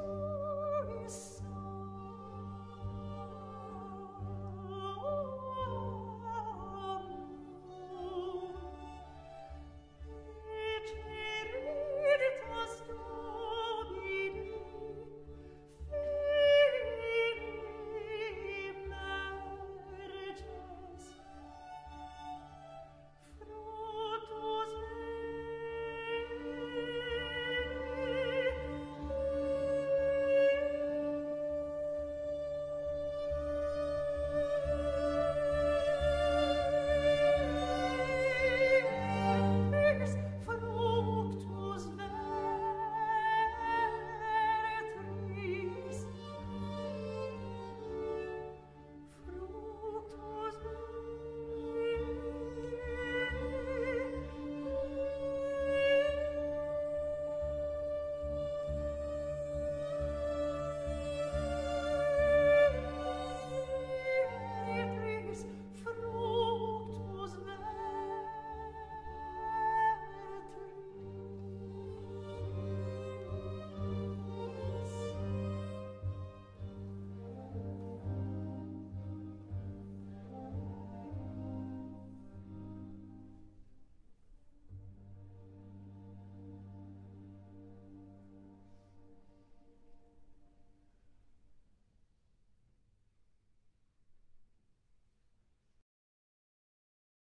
So